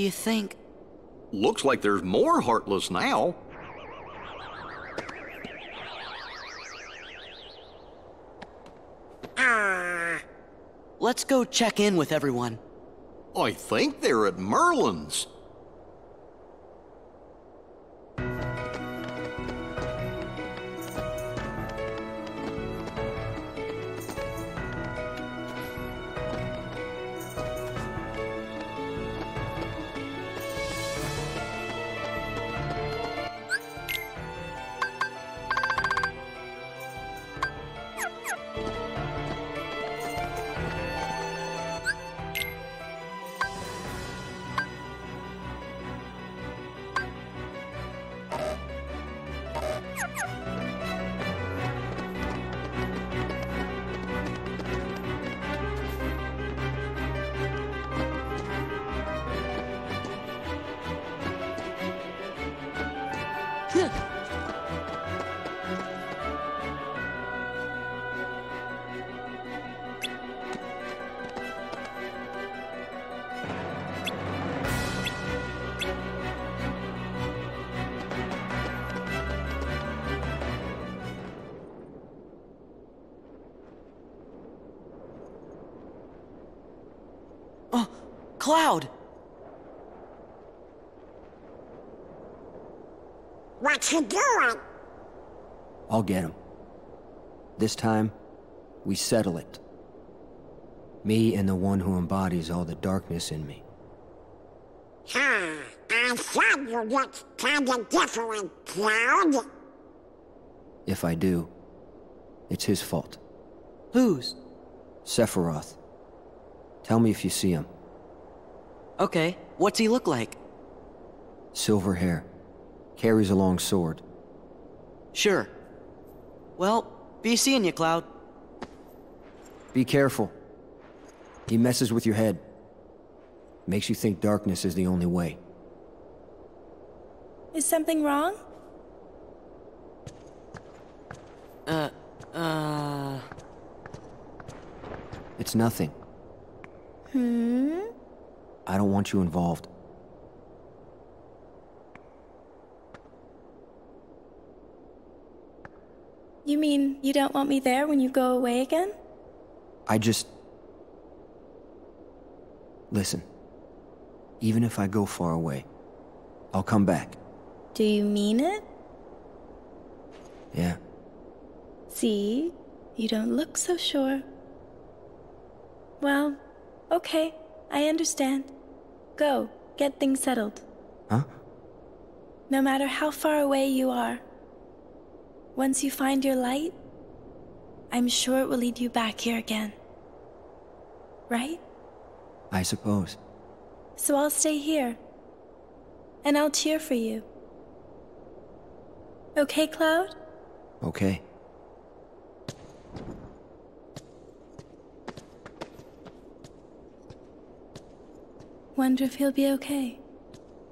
do you think? Looks like there's more Heartless now. Let's go check in with everyone. I think they're at Merlin's. Cloud! What you doing? I'll get him. This time, we settle it. Me and the one who embodies all the darkness in me. I thought you looked kinda different, Cloud. If I do, it's his fault. Whose? Sephiroth. Tell me if you see him. Okay, what's he look like? Silver hair. Carries a long sword. Sure. Well, be seeing you, Cloud. Be careful. He messes with your head. Makes you think darkness is the only way. Is something wrong? It's nothing. I don't want you involved. You mean you don't want me there when you go away again? I just... Listen. Even if I go far away, I'll come back. Do you mean it? Yeah. See? You don't look so sure. Well, okay. I understand. Go, get things settled. Huh? No matter how far away you are, once you find your light, I'm sure it will lead you back here again. Right? I suppose. So I'll stay here. And I'll cheer for you. Okay, Cloud? Okay. Wonder if he'll be okay.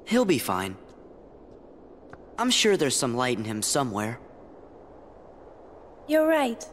He'll be fine. I'm sure there's some light in him somewhere. You're right.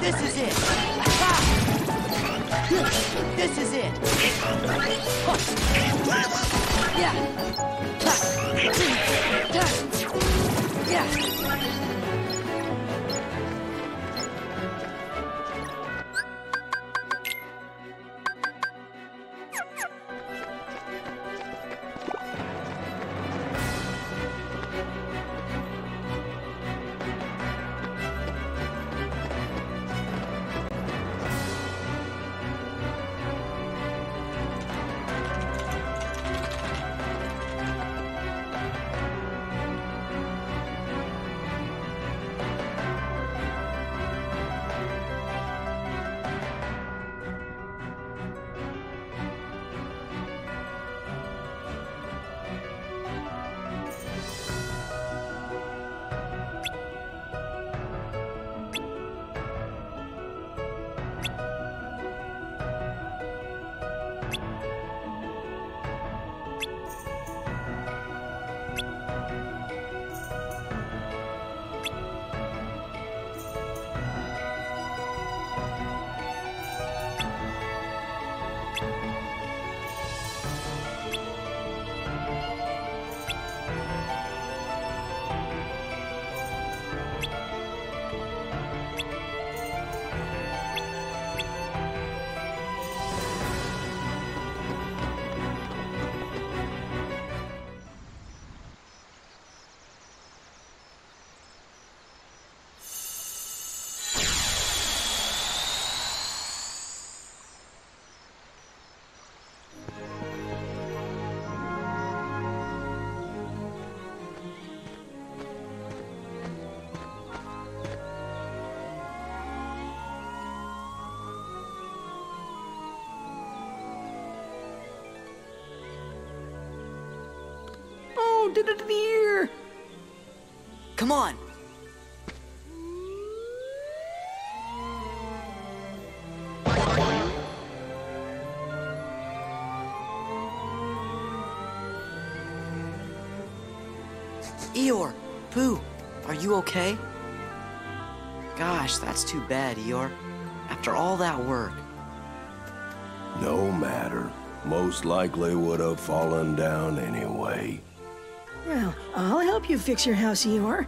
This is it. This is it. Did it to the ear. Come on. Eeyore, Pooh, are you okay? Gosh, that's too bad, Eeyore. After all that work. No matter. Most likely would have fallen down anyway. Well, I'll help you fix your house, Eeyore.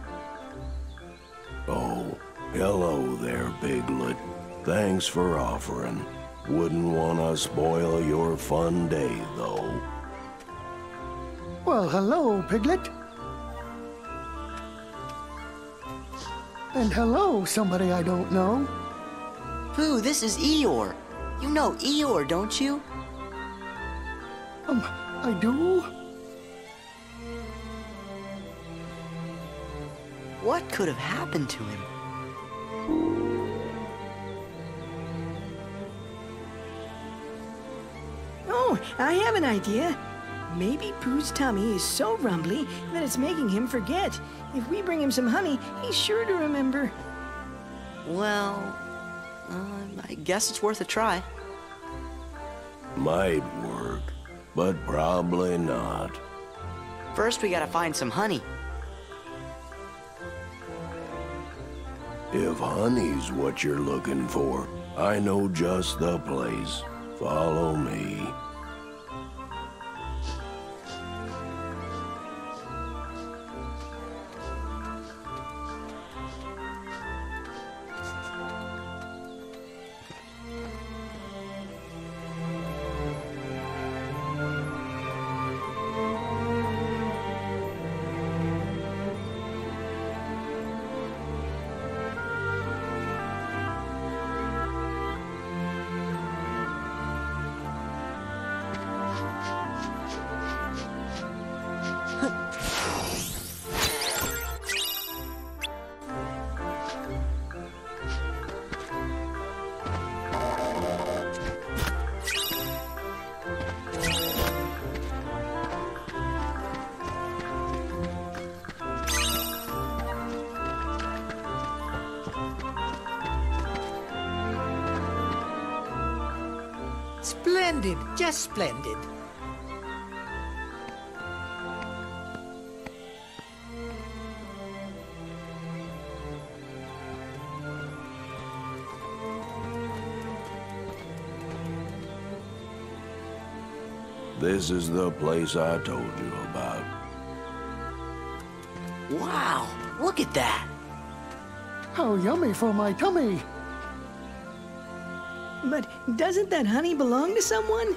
Oh, hello there, Piglet. Thanks for offering. Wouldn't want to spoil your fun day, though. Well, hello, Piglet. And hello, somebody I don't know. Pooh, this is Eeyore. You know Eeyore, don't you? I do? What could have happened to him? Oh, I have an idea. Maybe Pooh's tummy is so rumbly that it's making him forget. If we bring him some honey, he's sure to remember. Well, I guess it's worth a try. Might work, but probably not. First, we gotta find some honey. If honey's what you're looking for, I know just the place. Follow me. Splendid, just splendid. This is the place I told you about. Wow, look at that! How yummy for my tummy! But doesn't that honey belong to someone?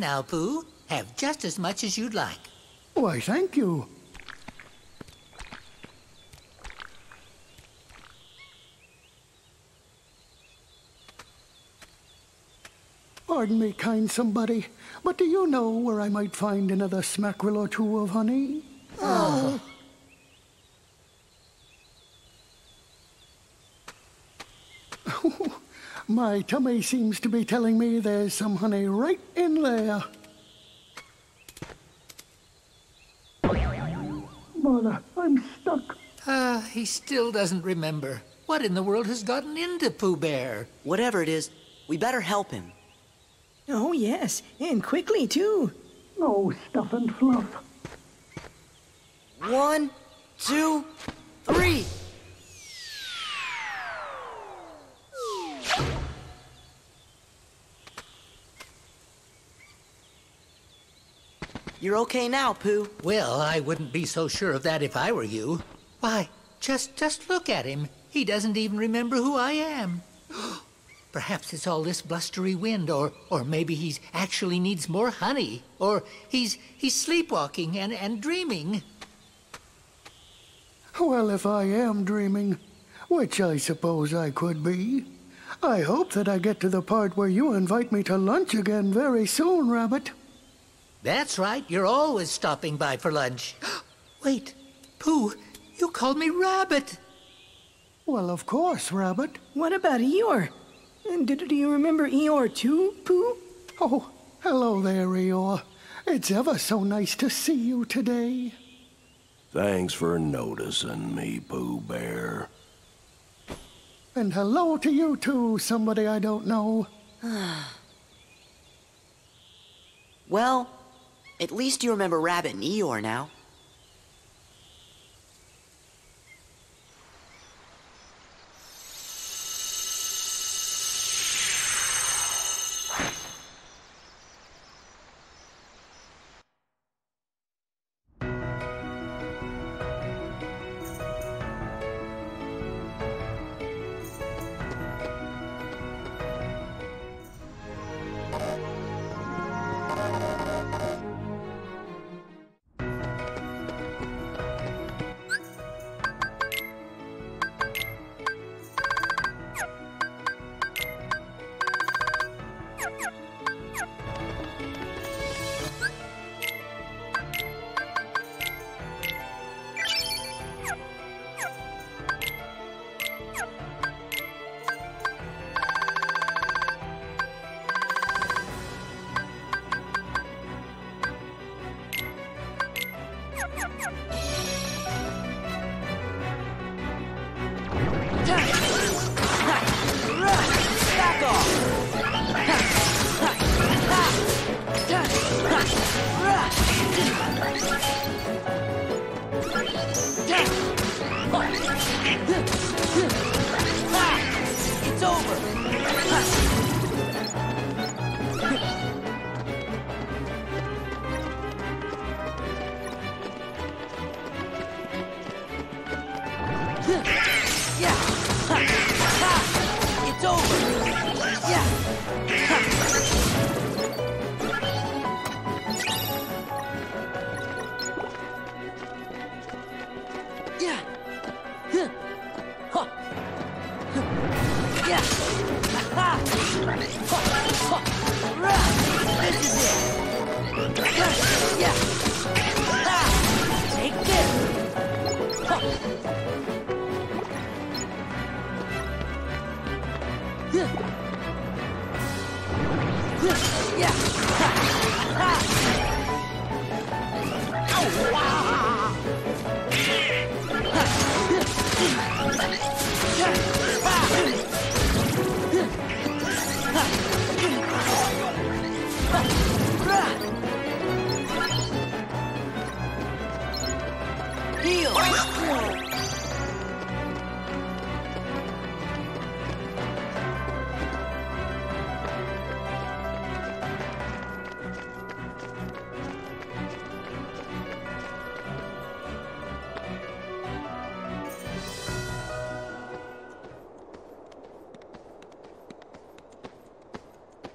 Now, Pooh, have just as much as you'd like. Why, thank you. Pardon me, kind somebody, but do you know where I might find another smackerel or two of honey? Oh. My tummy seems to be telling me there's some honey right in there. Mother, I'm stuck. He still doesn't remember. What in the world has gotten into Pooh Bear? Whatever it is, we better help him. Oh, yes, and quickly, too. No stuff and fluff. 1, 2, 3! You're okay now, Pooh. Well, I wouldn't be so sure of that if I were you. Why, just look at him. He doesn't even remember who I am. Perhaps it's all this blustery wind, or maybe he actually needs more honey. Or he's sleepwalking and dreaming. Well, if I am dreaming, which I suppose I could be. I hope that I get to the part where you invite me to lunch again very soon, Rabbit. That's right, you're always stopping by for lunch. Wait, Pooh, you called me Rabbit. Well, of course, Rabbit. What about Eeyore? And do you remember Eeyore too, Pooh? Oh, hello there, Eeyore. It's ever so nice to see you today. Thanks for noticing me, Pooh Bear. And hello to you too, somebody I don't know. Well, at least you remember Rabbit and Eeyore now.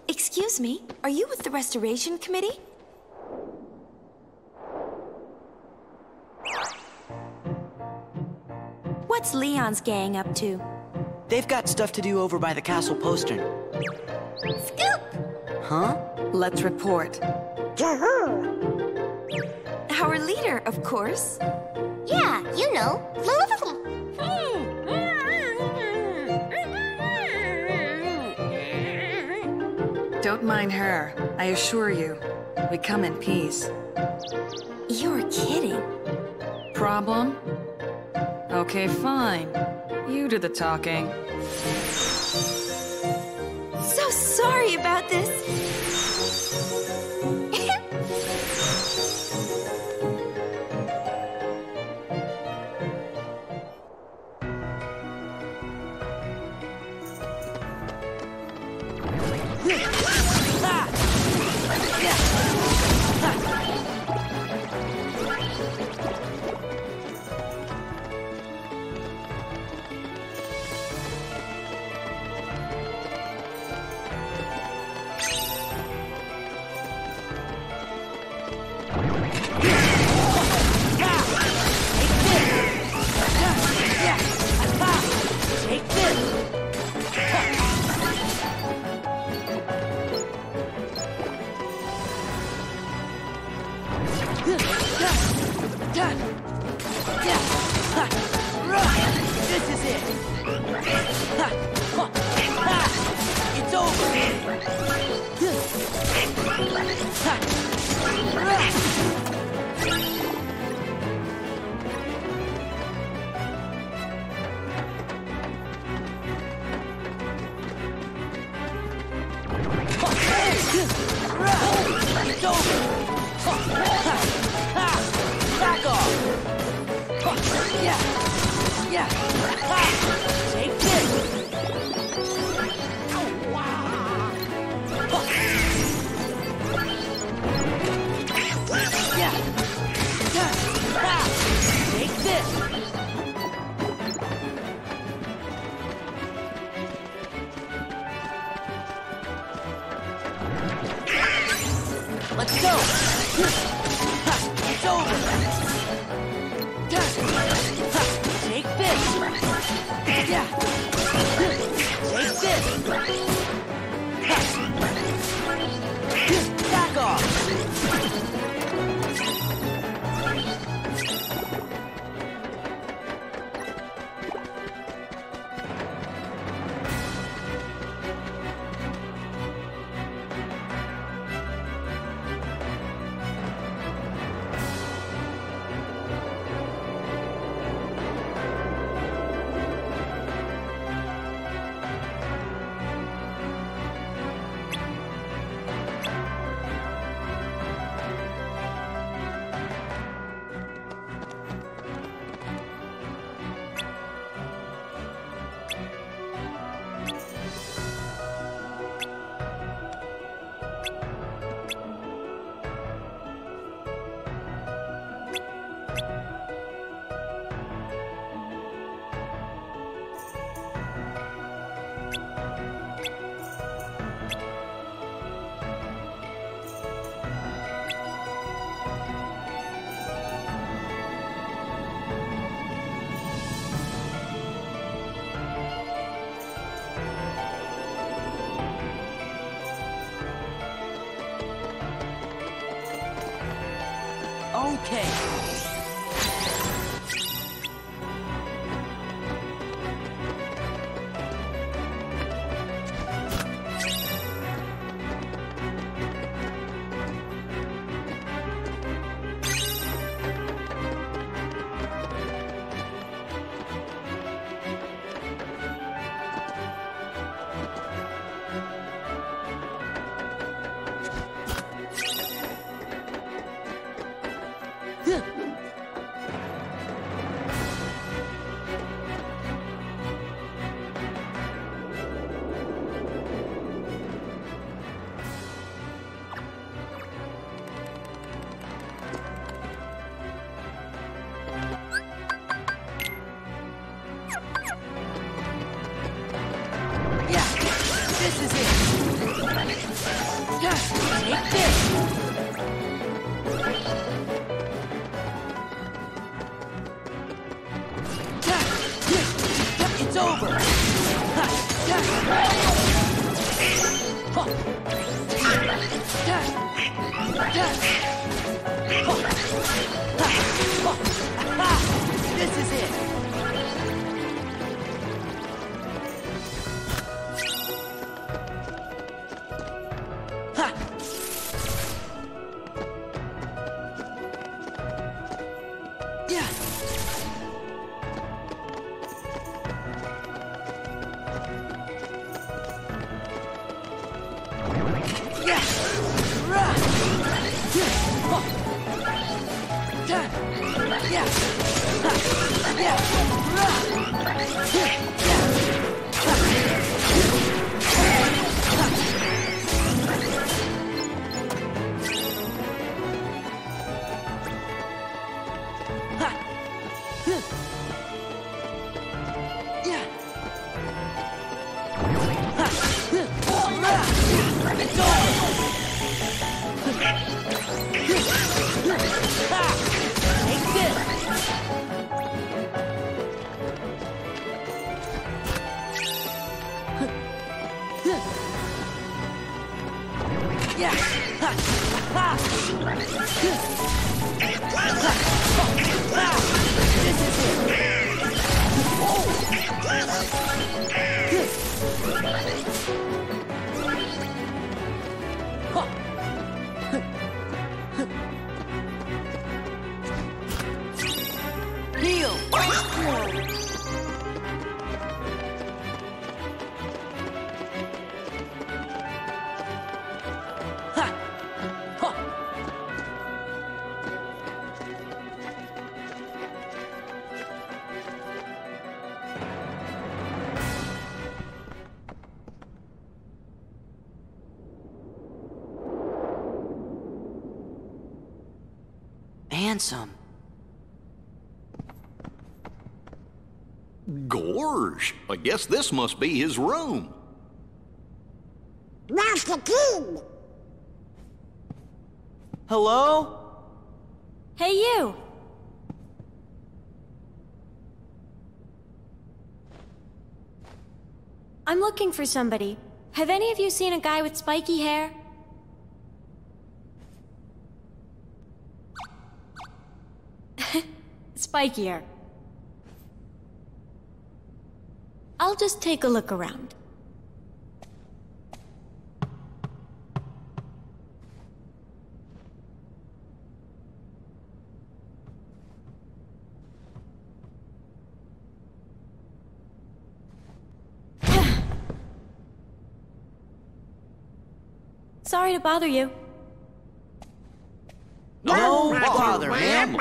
Excuse me, are you with the Restoration Committee? What's Leon's gang up to? They've got stuff to do over by the castle postern. Scoop! Huh? Let's report. Yahoo! Our leader, of course. Yeah, you know. Don't mind her, I assure you. We come in peace. You're kidding. Problem? Okay, fine. You do the talking. So sorry about this. This is it. It's over. It's over. Back off! Yeah! Yeah! Ha. Take this! Yeah! Ha. Take this! Let's go! Ha. It's over! Yeah. Take this. Back off. Yeah! Ha! Ha! Ha! and some. Gorge, I guess this must be his room. Master King! Hello? Hey, you! I'm looking for somebody. Have any of you seen a guy with spiky hair? Spikier. I'll just take a look around. Sorry to bother you. No bother, ma'am.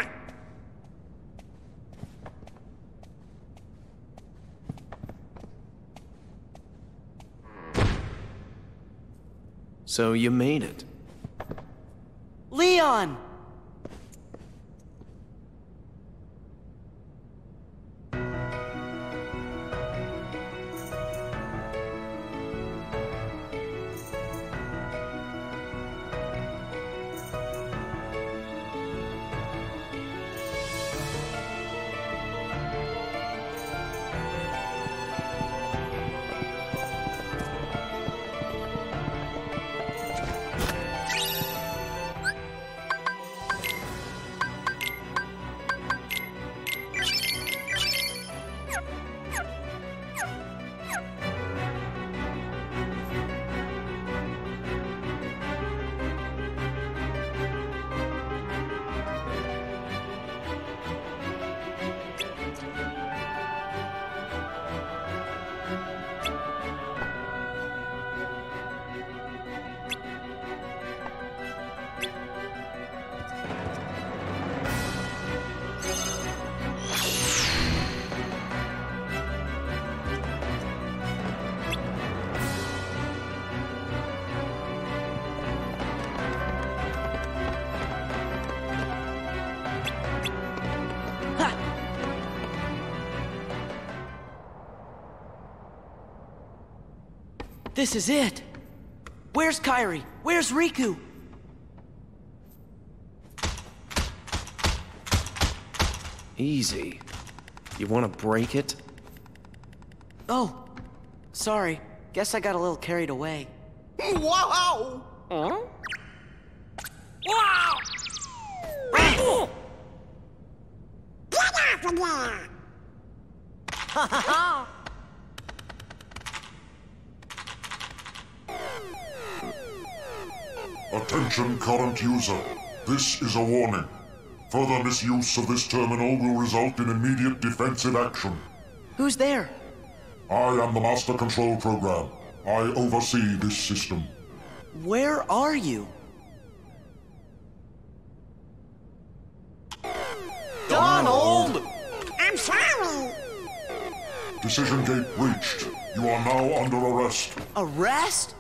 So you made it. Leon! This is it! Where's Kairi? Where's Riku? Easy. You wanna break it? Oh! Sorry. Guess I got a little carried away. Wow! Huh? Wow! Get off of there! Ha ha ha! Attention current user, this is a warning. Further misuse of this terminal will result in immediate defensive action. Who's there? I am the master control program. I oversee this system. Where are you? Donald! I'm sorry! Decision gate reached. You are now under arrest. Arrest?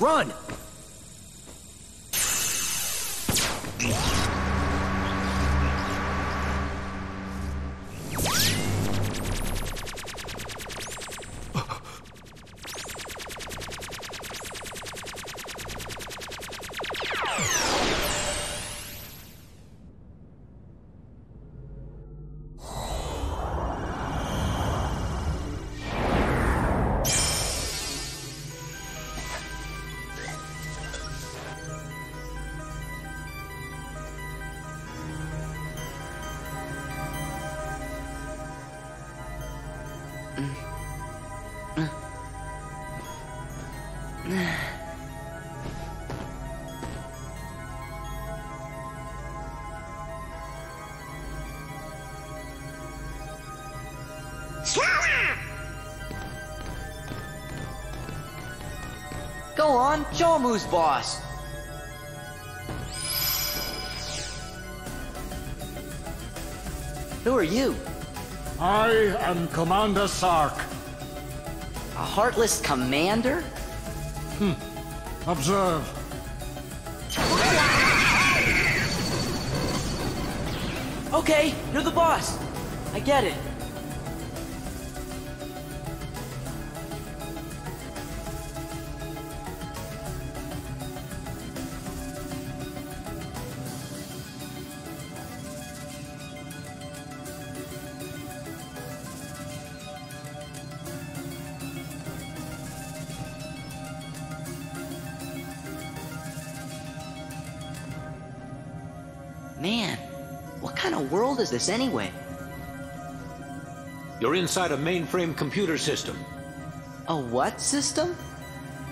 Run! Go on, show him who's boss. Who are you? I am Commander Sark, A heartless commander? Hmm. Observe. Okay, you're the boss. I get it. What is this anyway? You're inside a mainframe computer system. A what system?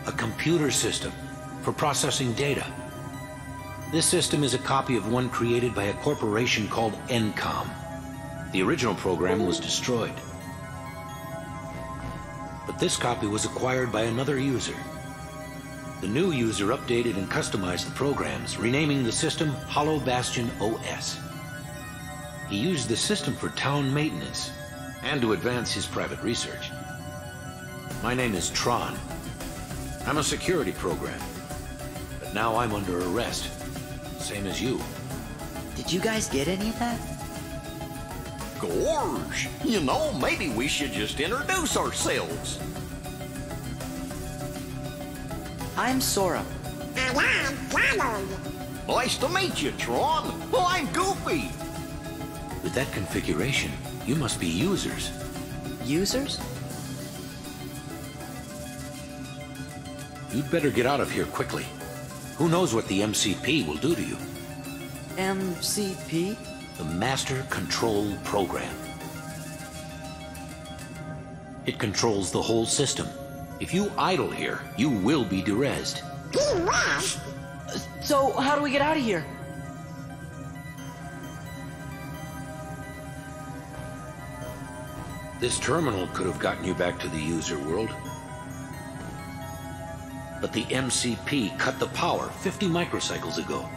A computer system for processing data. This system is a copy of one created by a corporation called ENCOM. The original program was destroyed. But this copy was acquired by another user. The new user updated and customized the programs, renaming the system Hollow Bastion OS. He used the system for town maintenance and to advance his private research. My name is Tron. I'm a security program, but now I'm under arrest, same as you. Did you guys get any of that? Gorge, you know, maybe we should just introduce ourselves. I'm Sora. And I'm Cloud. Nice to meet you, Tron. Well, I'm Goofy. With that configuration, you must be users. Users? You'd better get out of here quickly. Who knows what the MCP will do to you? MCP? The Master Control Program. It controls the whole system. If you idle here, you will be derezzed. Derezzed? So, how do we get out of here? This terminal could have gotten you back to the user world. But the MCP cut the power 50 microcycles ago.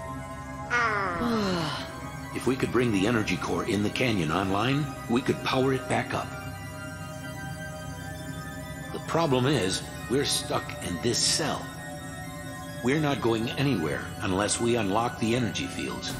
If we could bring the energy core in the canyon online, we could power it back up. The problem is, we're stuck in this cell. We're not going anywhere unless we unlock the energy fields.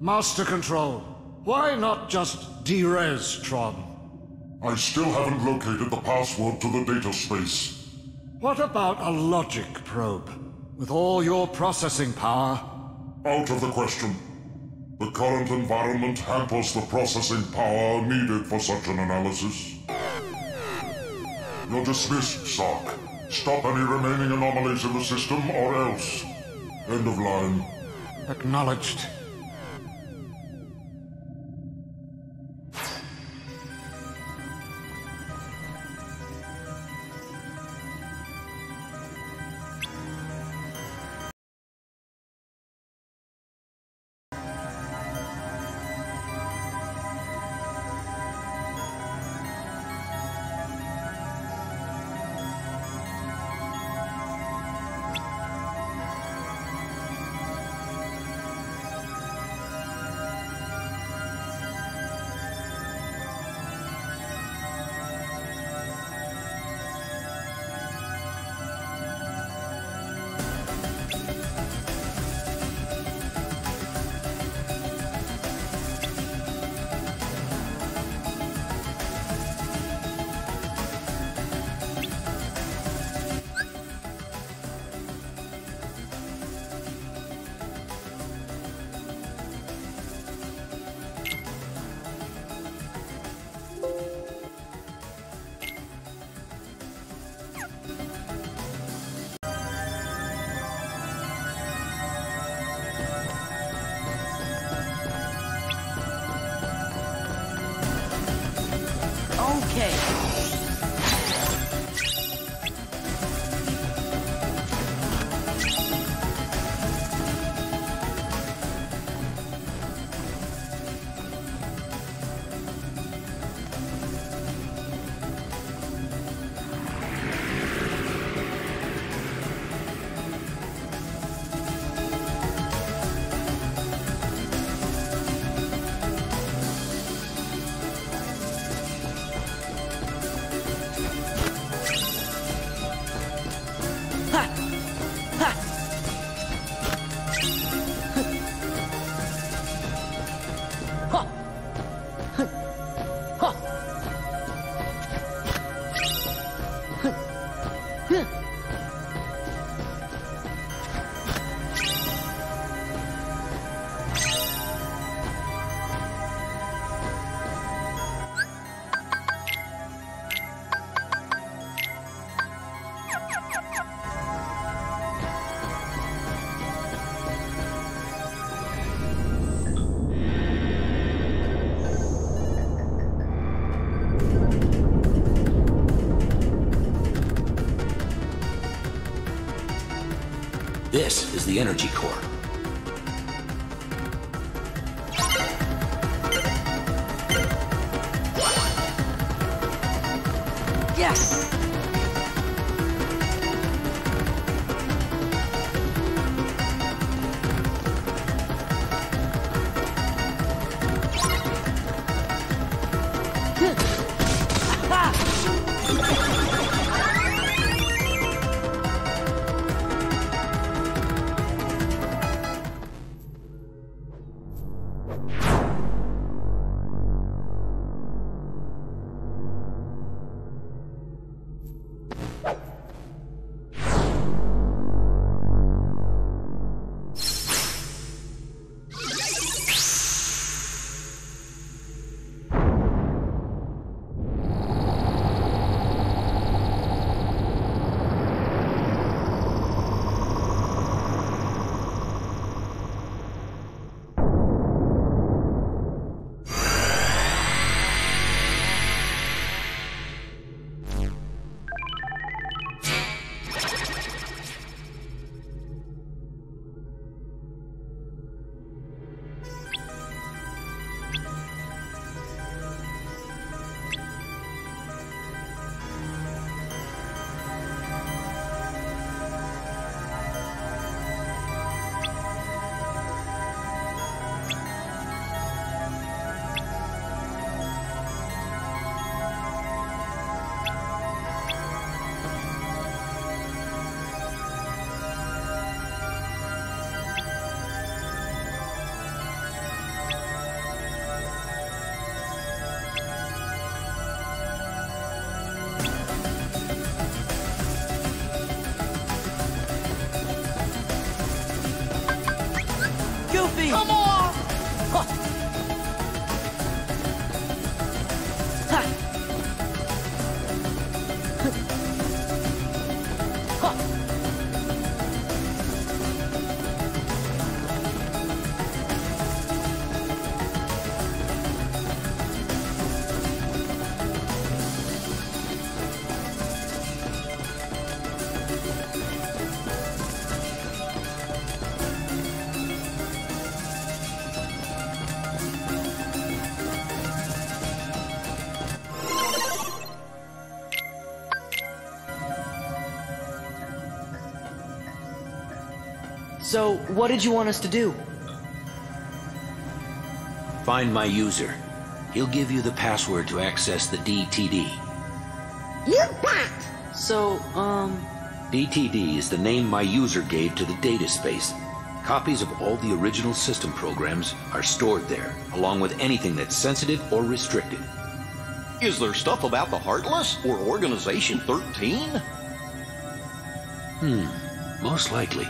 Master Control, why not just derez Tron? I still haven't located the password to the data space. What about a logic probe? With all your processing power? Out of the question. The current environment hampers the processing power needed for such an analysis. You're dismissed, Sark. Stop any remaining anomalies in the system or else. End of line. Acknowledged. This is the energy core. Yes! So, what did you want us to do? Find my user. He'll give you the password to access the DTD. You bat! So, DTD is the name my user gave to the data space. Copies of all the original system programs are stored there, along with anything that's sensitive or restricted. Is there stuff about the Heartless or Organization 13? Most likely.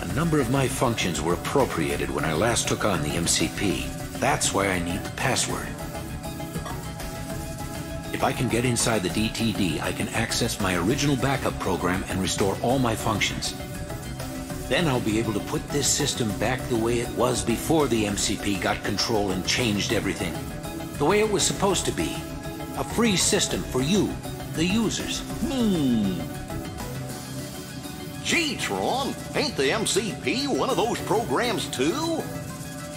A number of my functions were appropriated when I last took on the MCP. That's why I need the password. If I can get inside the DTD, I can access my original backup program and restore all my functions. Then I'll be able to put this system back the way it was before the MCP got control and changed everything. The way it was supposed to be. A free system for you, the users. Gee, Tron, ain't the MCP one of those programs too?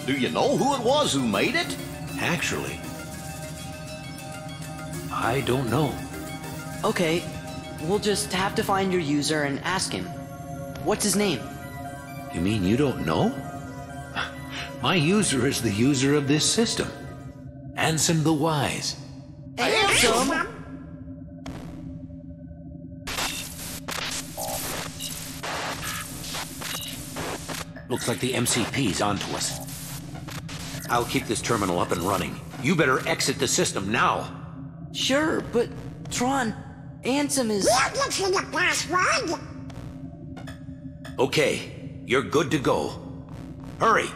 Do you know who it was who made it? Actually, I don't know. Okay, we'll just have to find your user and ask him. What's his name? You mean you don't know? My user is the user of this system. Ansem the Wise. Ansem? Looks like the MCP's onto us. I'll keep this terminal up and running. You better exit the system now. Sure, but Tron, Ansem is... What looks like the password? Okay, you're good to go. Hurry!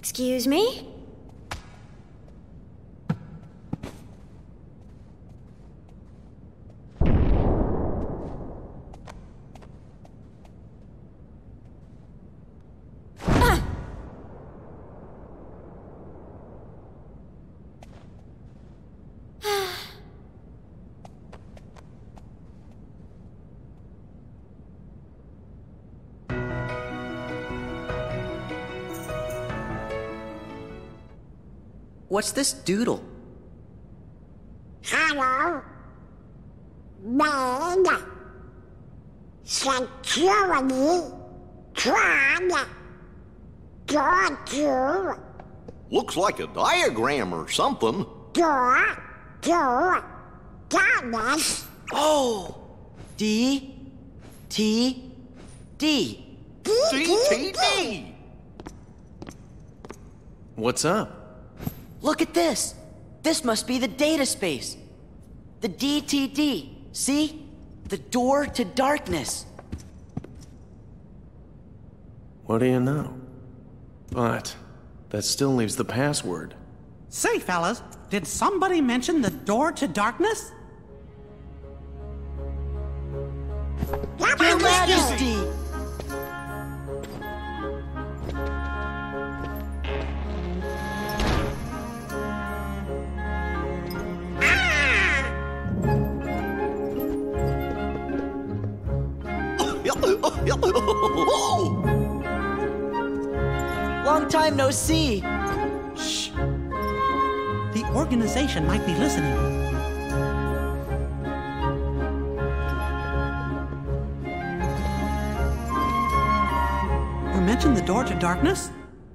Excuse me? What's this doodle? Hello. Bed. Security. Tron. Door to. Looks like a diagram or something. Door to. Thomas. Oh. D-T-D. D-T-D. What's up? Look at this! This must be the data space. The DTD, see? The door to darkness. What do you know? But that still leaves the password. Say, fellas, did somebody mention the door to darkness? Your Majesty! Long time no see. Shh. The organization might be listening. mention the door to darkness?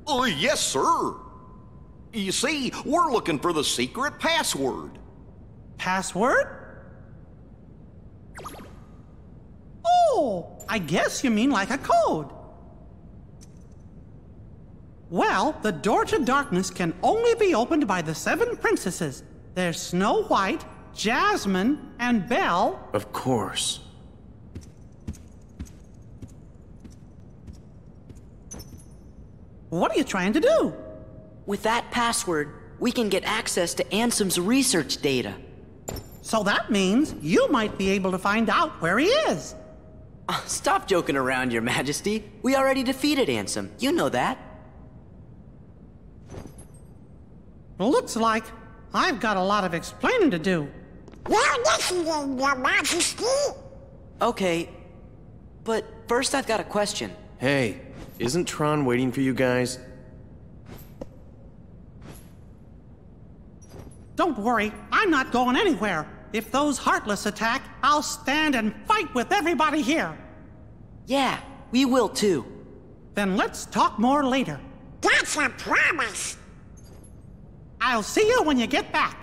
Oh, yes, sir. You see, we're looking for the secret password. Password? Oh, I guess you mean like a code. Well, the door to darkness can only be opened by the 7 princesses. There's Snow White, Jasmine, and Belle. Of course. What are you trying to do? With that password, we can get access to Ansem's research data. So that means you might be able to find out where he is. Stop joking around, Your Majesty. We already defeated Ansem. You know that. Looks like I've got a lot of explaining to do. Well, this is Your Majesty. Okay, but first I've got a question. Hey, isn't Tron waiting for you guys? Don't worry, I'm not going anywhere. If those heartless attack, I'll stand and fight with everybody here. Yeah, we will too. Then let's talk more later. That's a promise. I'll see you when you get back.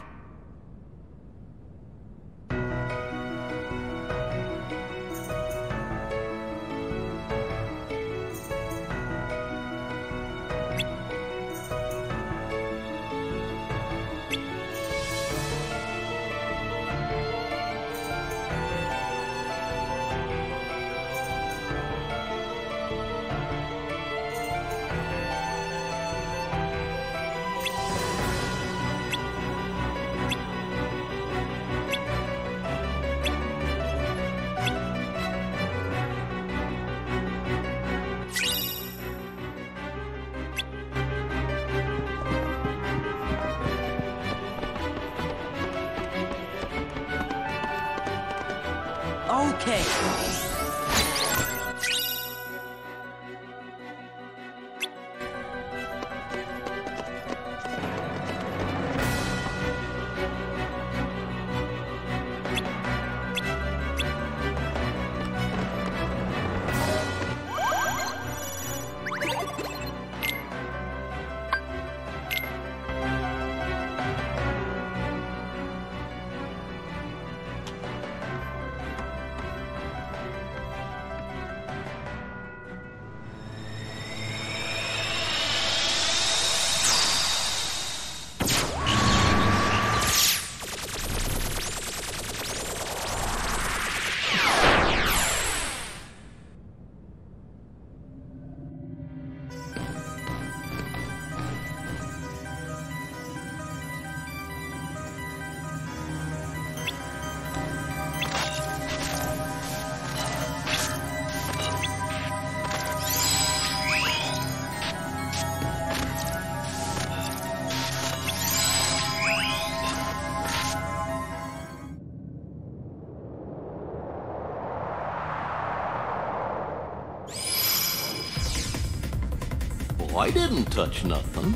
I didn't touch nothing.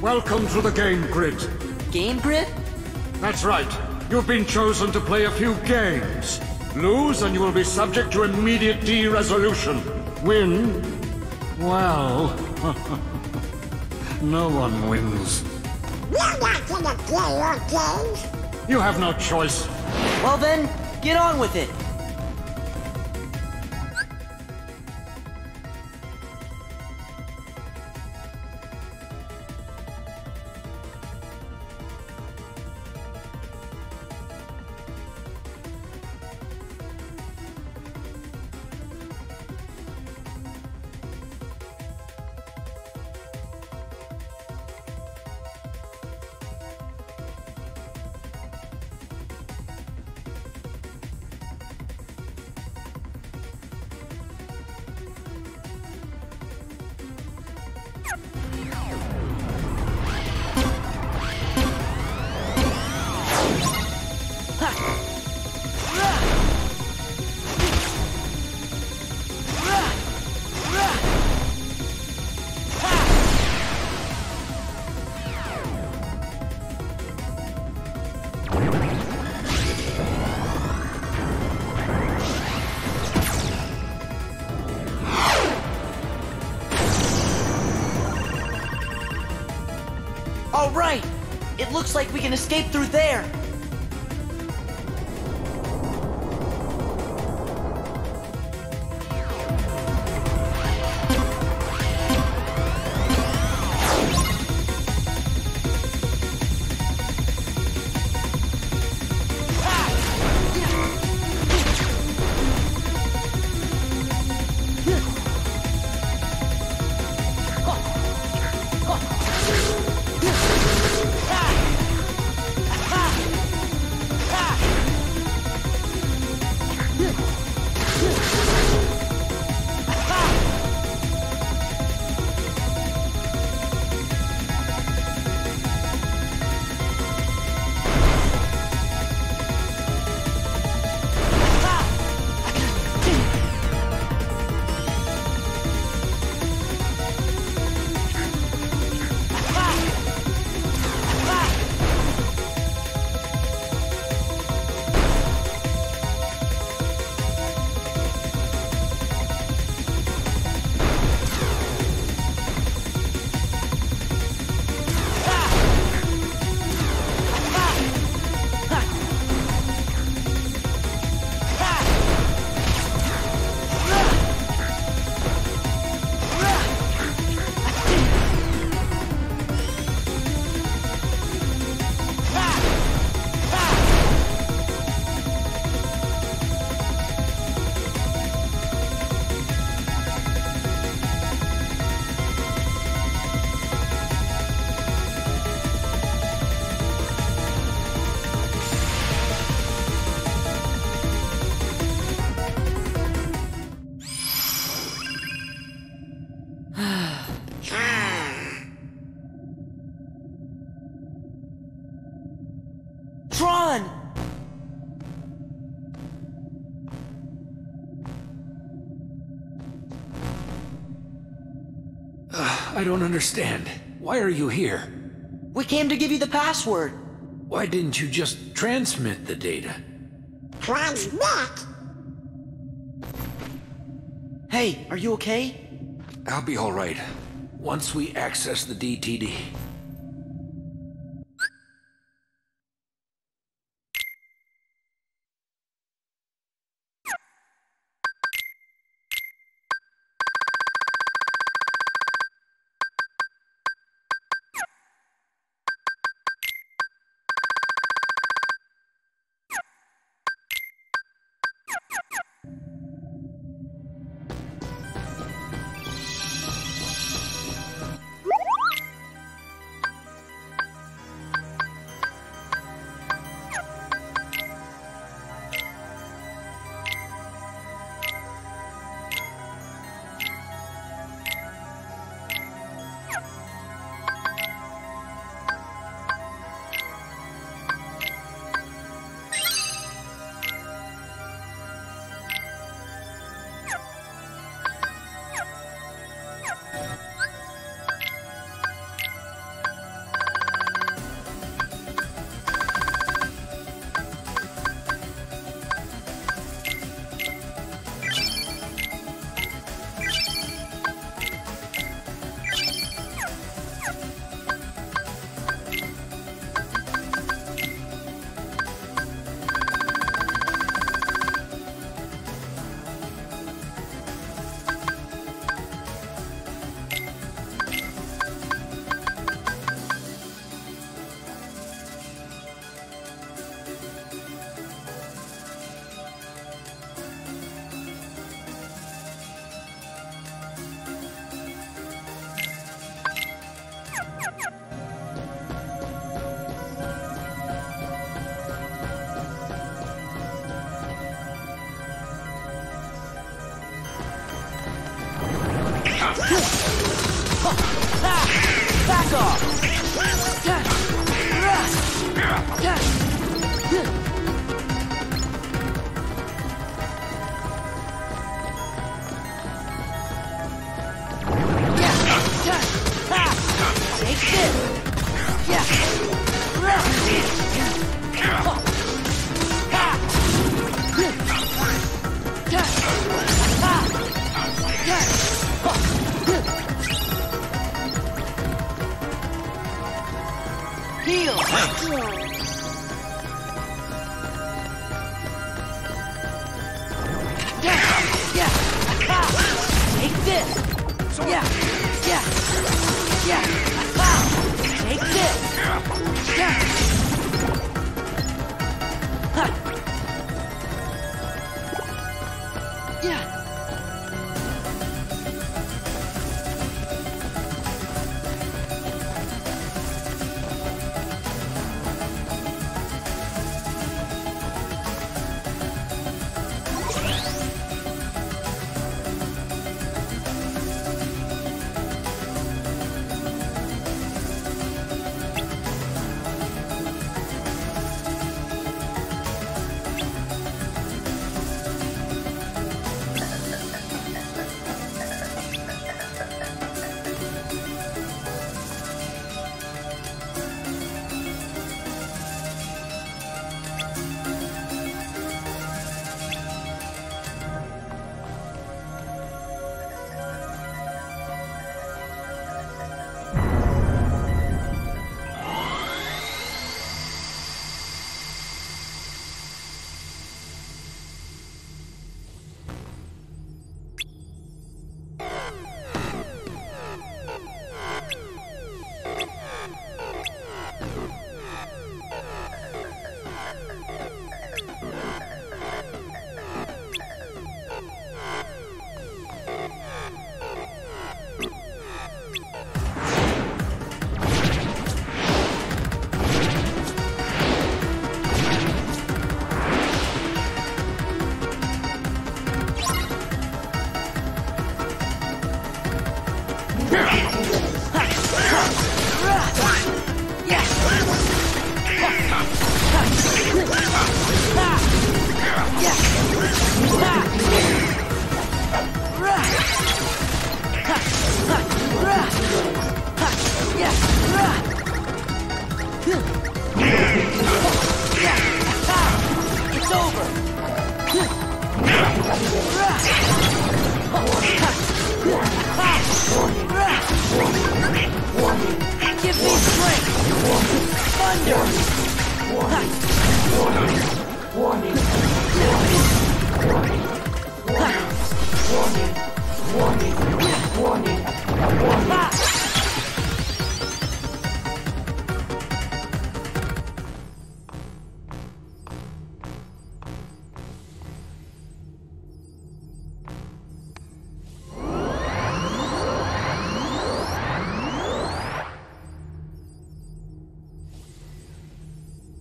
Welcome to the Game Grid. Game Grid? That's right. You've been chosen to play a few games. Lose and you will be subject to immediate de-resolution. Win? Well, no one wins. We're not gonna play your games. You have no choice. Well then, get on with it. looks like we can escape through there. I don't understand. Why are you here? We came to give you the password. Why didn't you just transmit the data? Transmit? Hey, are you okay? I'll be all right, once we access the DTD.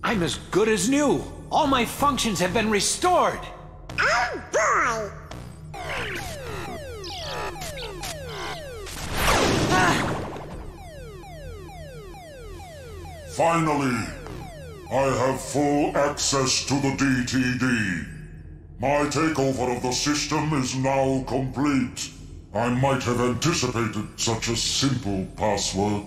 I'm as good as new. All my functions have been restored. Oh boy! Finally, I have full access to the DTD. My takeover of the system is now complete. I might have anticipated such a simple password.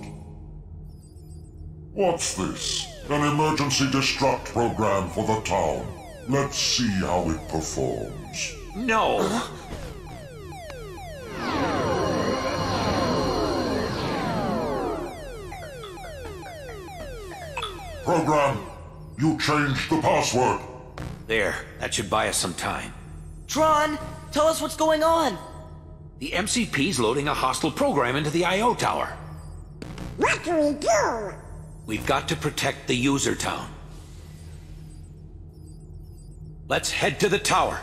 What's this? An emergency destruct program for the town. Let's see how it performs. No! Program, you changed the password. There, that should buy us some time. Tron, tell us what's going on! The MCP's loading a hostile program into the I.O. Tower. What do we do? We've got to protect the user town. Let's head to the tower.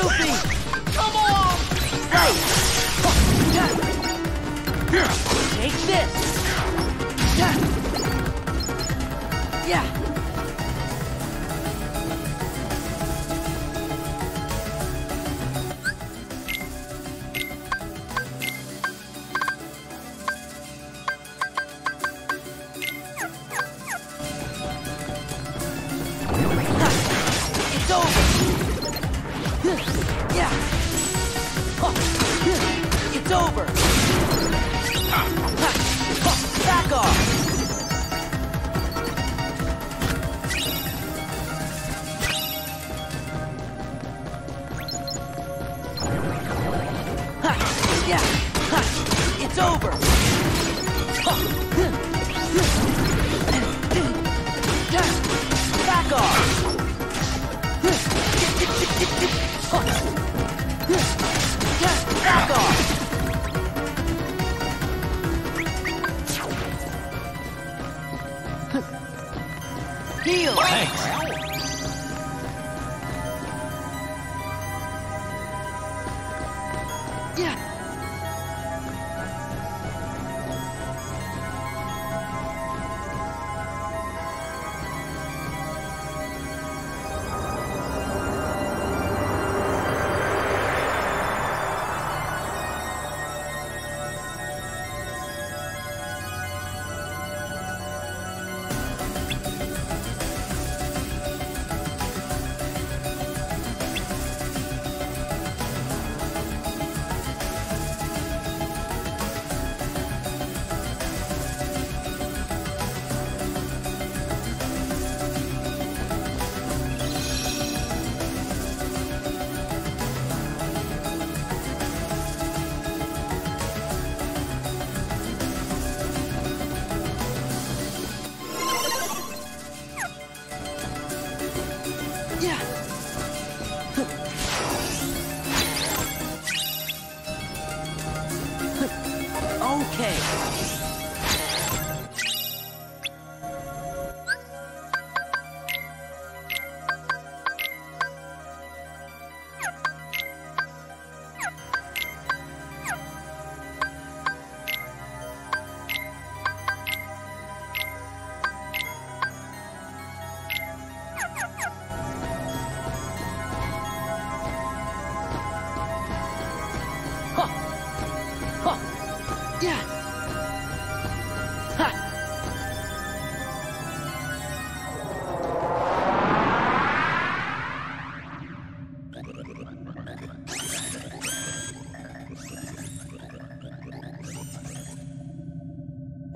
filthy! Come on! Hey! Take this! Yeah!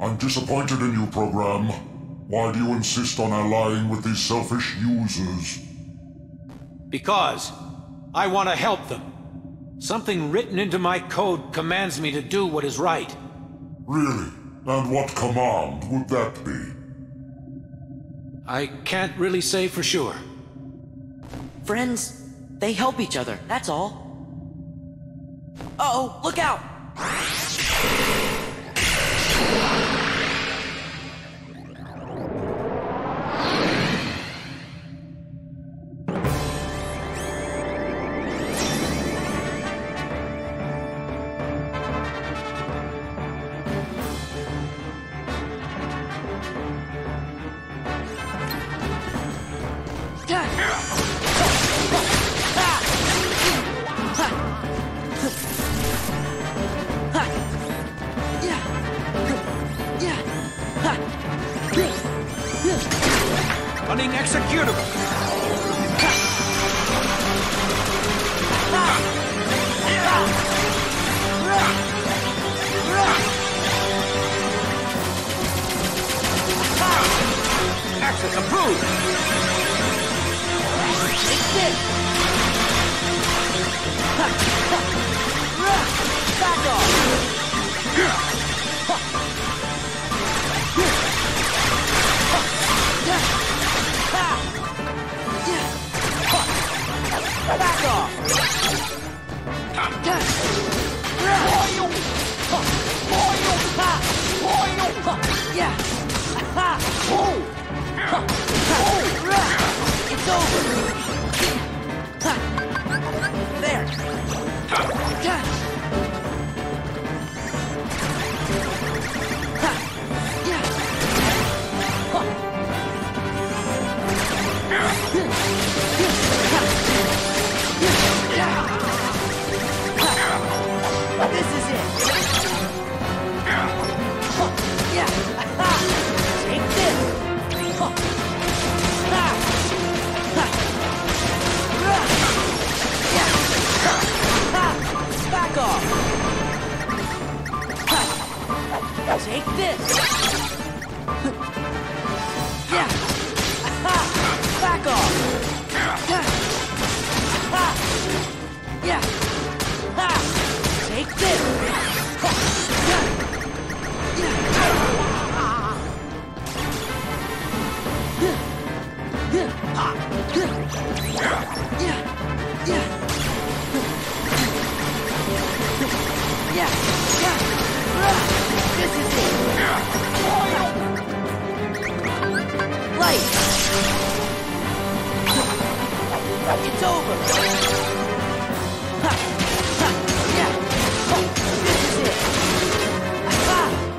I'm disappointed in you, program. Why do you insist on allying with these selfish users? Because I want to help them. Something written into my code commands me to do what is right. Really? And what command would that be? I can't really say for sure. Friends, they help each other, that's all. Uh-oh, look out! It's over! Ha! Ha! Yeah! Oh, this is it! Aha!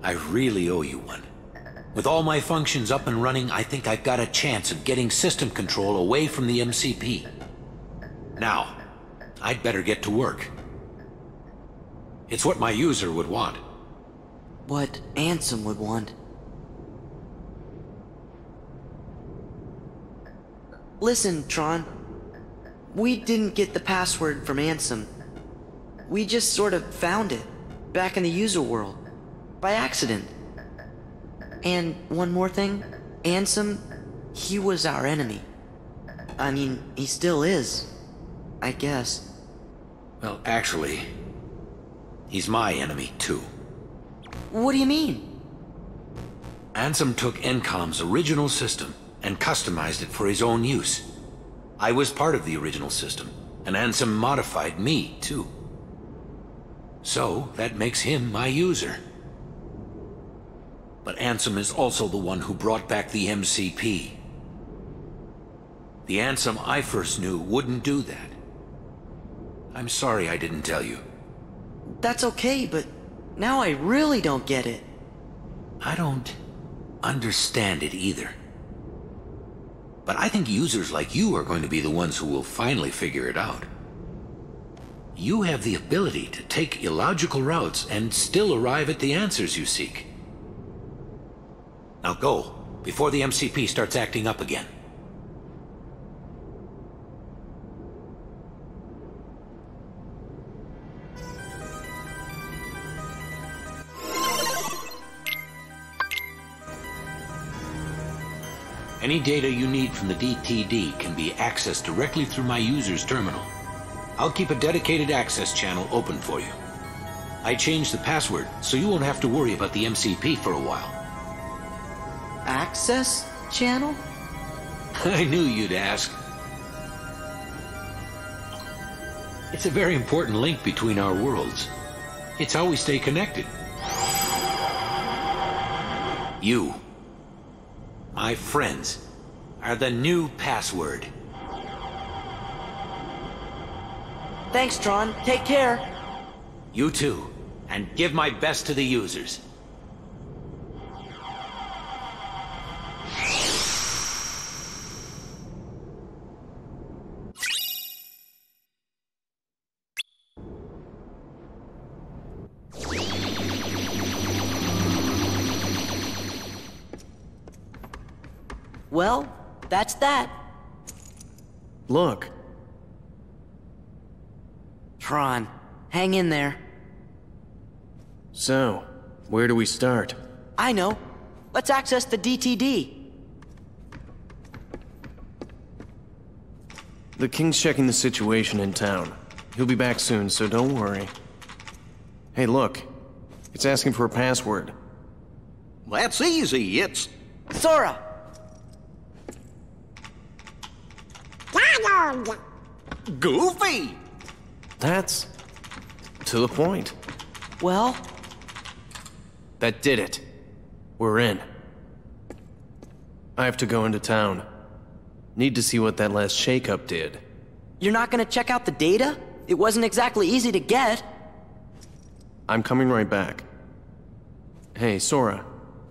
I really owe you one. With all my functions up and running, I think I've got a chance of getting system control away from the MCP. Now, I'd better get to work. It's what my user would want. What Ansem would want. Listen, Tron. We didn't get the password from Ansem. We just sort of found it, back in the user world. By accident. And one more thing, Ansem, he was our enemy. I mean, he still is, I guess. Well, actually, he's my enemy too. What do you mean? Ansem took ENCOM's original system and customized it for his own use. I was part of the original system, and Ansem modified me too. So, that makes him my user. But Ansem is also the one who brought back the MCP. The Ansem I first knew wouldn't do that. I'm sorry I didn't tell you. That's okay, but now I really don't get it. I don't understand it either. But I think users like you are going to be the ones who will finally figure it out. You have the ability to take illogical routes and still arrive at the answers you seek. Now go, before the MCP starts acting up again. Any data you need from the DTD can be accessed directly through my user's terminal. I'll keep a dedicated access channel open for you. I changed the password, so you won't have to worry about the MCP for a while. Access channel? I knew you'd ask. It's a very important link between our worlds. It's how we stay connected. You, my friends, are the new password. Thanks, Tron. Take care. You too, and give my best to the users. Well, that's that. Look. Tron, hang in there. So, where do we start? I know. Let's access the DTD. The King's checking the situation in town. He'll be back soon, so don't worry. Hey, look. It's asking for a password. That's easy. It's... Sora! Goofy! That's... to the point. Well... that did it. We're in. I have to go into town. Need to see what that last shakeup did. You're not gonna check out the data? It wasn't exactly easy to get. I'm coming right back. Hey, Sora,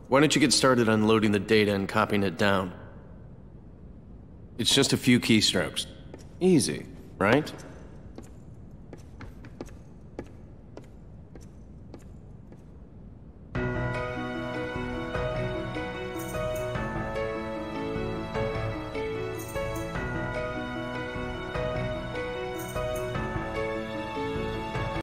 why don't you get started unloading the data and copying it down? It's just a few keystrokes. Easy, right?